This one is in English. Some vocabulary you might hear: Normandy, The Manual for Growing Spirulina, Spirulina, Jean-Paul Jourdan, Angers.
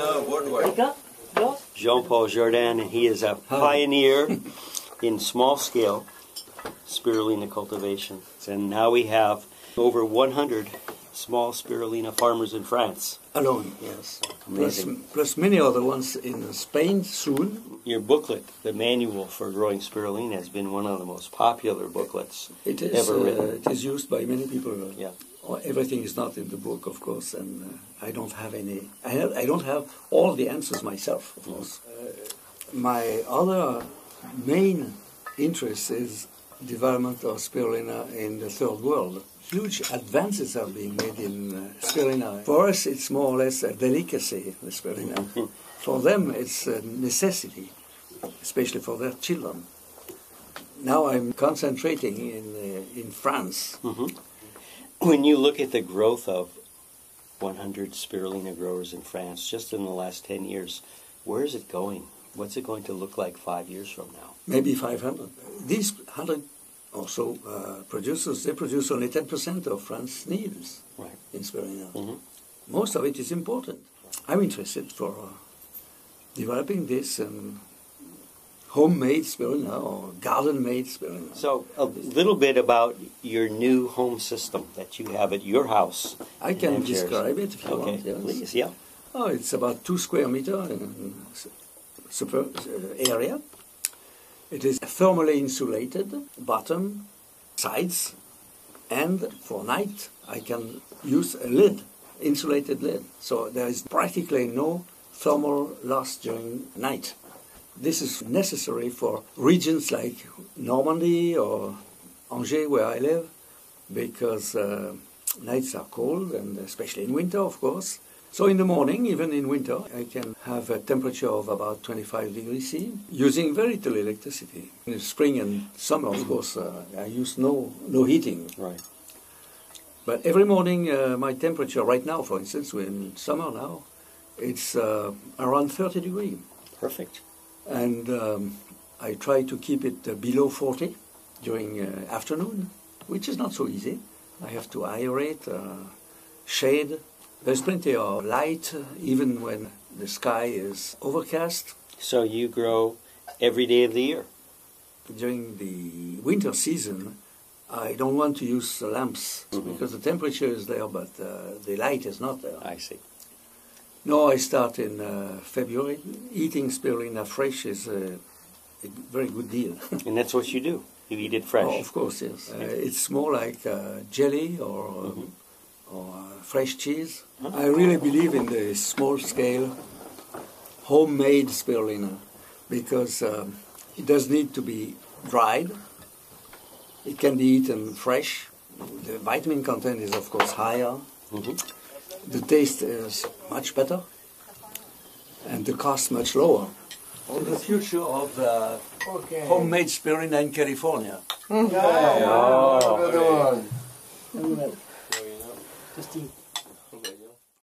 Spirulina worldwide. Jean-Paul Jourdan, and he is a pioneer in small-scale spirulina cultivation. And now we have over 100 small spirulina farmers in France. Alone, yes. Plus many other ones in Spain soon. Your booklet, The Manual for Growing Spirulina, has been one of the most popular booklets ever written. It is used by many people. Yeah. Everything is not in the book, of course, and I don't have any. I don't have all the answers myself, of course. My other main interest is development of spirulina in the third world. Huge advances are being made in spirulina. For us, it's more or less a delicacy, the spirulina. For them, it's a necessity, especially for their children. Now I'm concentrating in France. When you look at the growth of 100 spirulina growers in France just in the last 10 years, where is it going? What's it going to look like 5 years from now? Maybe 500. These 100 or so producers, they produce only 10% of France's needs in spirulina. Most of it is imported. I'm interested for developing this homemade spirulina or garden-made spirulina. So a little bit about your new home system that you have at your house. I can describe it if you want. Yes. Please, yeah. Oh, it's about 2 square meters in area. It is thermally insulated, bottom, sides, and for night I can use a lid, insulated lid. So there is practically no thermal loss during night. This is necessary for regions like Normandy or Angers, where I live, because nights are cold, and especially in winter, of course. So in the morning, even in winter, I can have a temperature of about 25 degrees C, using very little electricity. In spring and summer, of course, I use no heating. Right. But every morning, my temperature right now, for instance, we're in summer now, it's around 30 degrees. Perfect. And I try to keep it below 40 during afternoon, which is not so easy. I have to aerate, shade. There's plenty of light, even when the sky is overcast. So you grow every day of the year? During the winter season, I don't want to use lamps because the temperature is there, but the light is not there. I see. No, I start in February. Eating spirulina fresh is a very good deal. And that's what you do? You eat it fresh? Oh, of course, yes. It's more like jelly or fresh cheese. I really believe in the small-scale homemade spirulina because it does need to be dried. It can be eaten fresh. The vitamin content is, of course, higher. The taste is much better, and the cost much lower. Well, the future of the homemade spirulina in California. Yeah. Oh, good one.